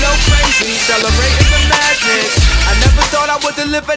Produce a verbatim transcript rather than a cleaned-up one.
flow crazy, celebrating the madness. I never thought I would deliver